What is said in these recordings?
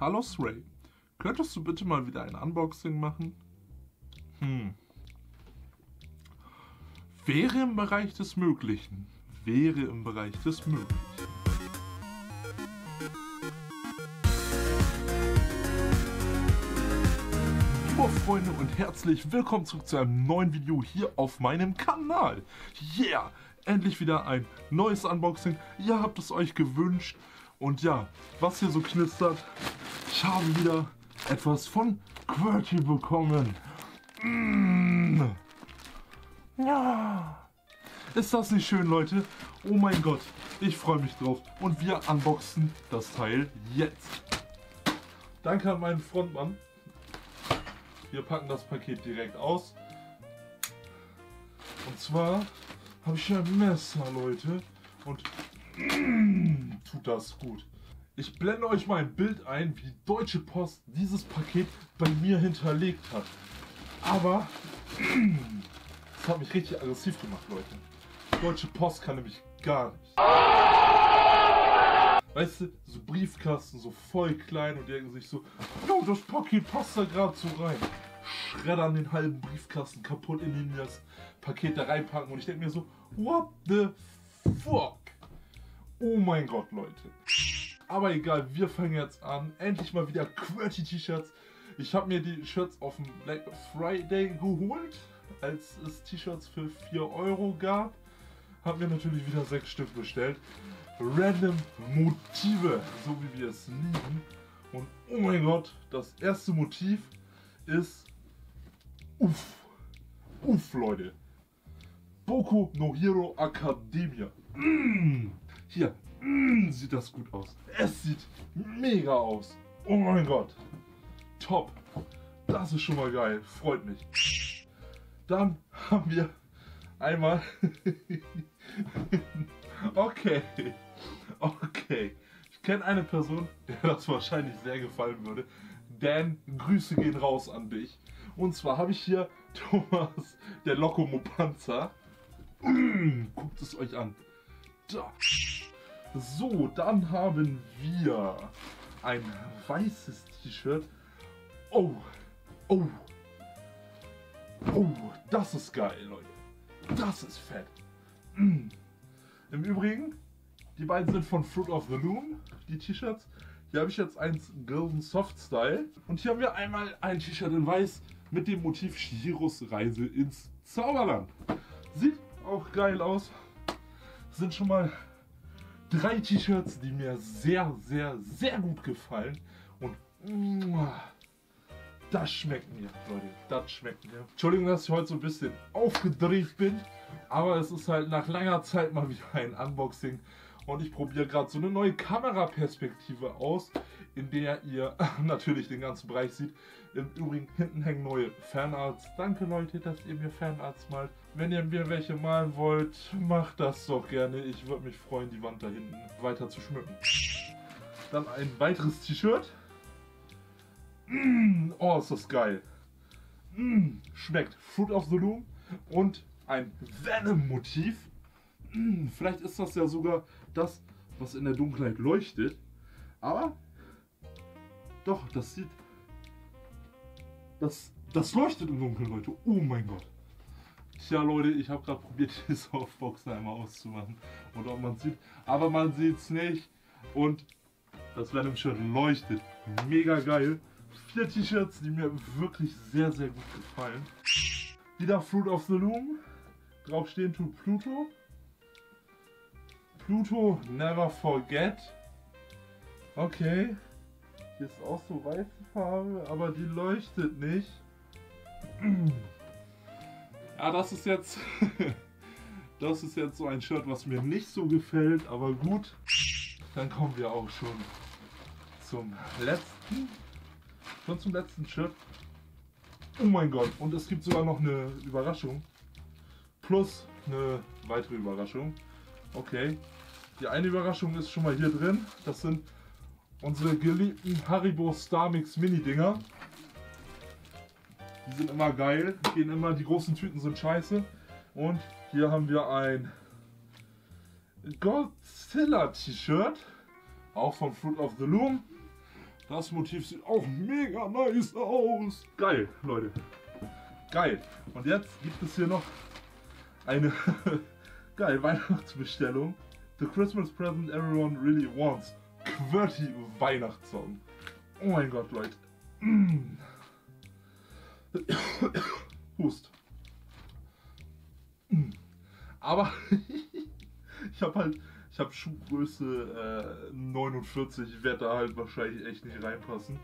Hallo Sray, könntest du bitte mal wieder ein Unboxing machen? Wäre im Bereich des Möglichen. Wäre im Bereich des Möglichen. Liebe Freunde und herzlich willkommen zurück zu einem neuen Video hier auf meinem Kanal. Yeah! Endlich wieder ein neues Unboxing. Ihr habt es euch gewünscht. Und ja, was hier so knistert, ich habe wieder etwas von QWERTEE bekommen. Ja. Ist das nicht schön, Leute? Oh mein Gott, ich freue mich drauf. Und wir unboxen das Teil jetzt. Danke an meinen Frontmann. Wir packen das Paket direkt aus. Und zwar habe ich ein Messer, Leute. Und tut das gut. Ich blende euch mal ein Bild ein, wie Deutsche Post dieses Paket bei mir hinterlegt hat. Aber das hat mich richtig aggressiv gemacht, Leute. Deutsche Post kann nämlich gar nicht. Weißt du, so Briefkasten, so voll klein, und die denken sich so, oh, das Paket passt da gerade so rein. Schreddern den halben Briefkasten kaputt, indem die das Paket da reinpacken, und ich denke mir so, what the fuck? Oh mein Gott, Leute. Aber egal, wir fangen jetzt an. Endlich mal wieder QWERTEE T-Shirts. Ich habe mir die Shirts auf dem Black Friday geholt, als es T-Shirts für 4 Euro gab. Hab mir natürlich wieder 6 Stück bestellt. Random Motive, so wie wir es lieben. Und oh mein Gott, das erste Motiv ist Uff. Uff, Leute. Boku no Hero Academia. Hier, sieht das gut aus. Es sieht mega aus. Oh mein Gott. Top. Das ist schon mal geil. Freut mich. Dann haben wir einmal... Okay. Ich kenne eine Person, der das wahrscheinlich sehr gefallen würde. Dan, Grüße gehen raus an dich. Und zwar habe ich hier Thomas, der Lokomopanzer. Guckt es euch an. Da. So, dann haben wir ein weißes T-Shirt. Oh, das ist geil, Leute. Das ist fett. Im Übrigen, die beiden sind von Fruit of the Loom, die T-Shirts. Hier habe ich jetzt eins Gildan Soft Style. Und hier haben wir einmal ein T-Shirt in weiß mit dem Motiv Shiros Reise ins Zauberland. Sieht auch geil aus. Sind schon mal 3 T-Shirts, die mir sehr, sehr, sehr gut gefallen. Und das schmeckt mir, Leute. Das schmeckt mir. Entschuldigung, dass ich heute so ein bisschen aufgedreht bin. Aber es ist halt nach langer Zeit mal wieder ein Unboxing. Und ich probiere gerade so eine neue Kameraperspektive aus, in der ihr natürlich den ganzen Bereich seht. Im Übrigen, hinten hängen neue Fanarts. Danke, Leute, dass ihr mir Fanarts malt. Wenn ihr mir welche malen wollt, macht das doch gerne. Ich würde mich freuen, die Wand da hinten weiter zu schmücken. Dann ein weiteres T-Shirt. Oh, ist das geil. Schmeckt. Fruit of the Loom und ein Venom-Motiv. Vielleicht ist das ja sogar das, was in der Dunkelheit leuchtet. Aber doch, das sieht... Das leuchtet im Dunkeln, Leute. Oh mein Gott. Tja, Leute, ich habe gerade probiert, die Softbox einmal auszumachen. Und ob man sieht. Aber man sieht es nicht. Und das Venom-Shirt leuchtet. Mega geil. 4 T-Shirts, die mir wirklich sehr, sehr gut gefallen. Wieder Fruit of the Loom. Draufstehen tut Pluto. Pluto, never forget. Okay. Hier ist auch so weiße Farbe, aber die leuchtet nicht. Ja, das ist jetzt... das ist jetzt so ein Shirt, was mir nicht so gefällt, aber gut. Dann kommen wir auch schon zum letzten. Schon zum letzten Shirt. Oh mein Gott. Und es gibt sogar noch eine Überraschung. Plus eine weitere Überraschung. Okay. Die eine Überraschung ist schon mal hier drin. Das sind... unsere geliebten Haribo Starmix Mini-Dinger. Die sind immer geil, gehen immer, die großen Tüten sind scheiße. Und hier haben wir ein Godzilla T-Shirt, auch von Fruit of the Loom. Das Motiv sieht auch mega nice aus. Geil, Leute. Geil. Und jetzt gibt es hier noch eine geil Weihnachtsbestellung. The Christmas Present Everyone Really Wants. QWERTEE Weihnachtssong. Oh mein Gott, Leute. Hust. Aber ich habe halt, ich habe Schuhgröße 49, werde da halt wahrscheinlich echt nicht reinpassen.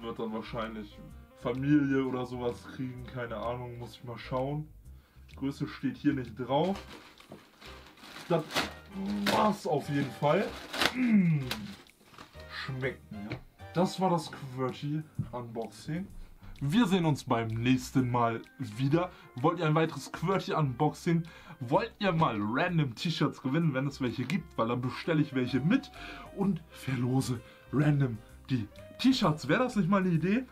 Wird dann wahrscheinlich Familie oder sowas kriegen, keine Ahnung, muss ich mal schauen. Größe steht hier nicht drauf. Das war's auf jeden Fall. Schmeckt mir. Das war das QWERTEE Unboxing. Wir sehen uns beim nächsten Mal wieder. Wollt ihr ein weiteres QWERTEE Unboxing? Wollt ihr mal random T-Shirts gewinnen, wenn es welche gibt? Weil dann bestelle ich welche mit und verlose random die T-Shirts. Wäre das nicht mal eine Idee?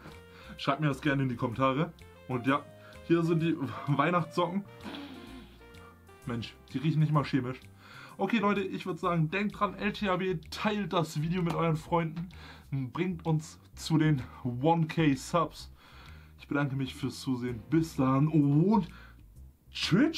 Schreibt mir das gerne in die Kommentare. Und ja, hier sind die Weihnachtssocken. Mensch, die riechen nicht mal chemisch. Okay Leute, ich würde sagen, denkt dran, LTHB, teilt das Video mit euren Freunden. Bringt uns zu den 1K Subs. Ich bedanke mich fürs Zusehen. Bis dann und tschüss.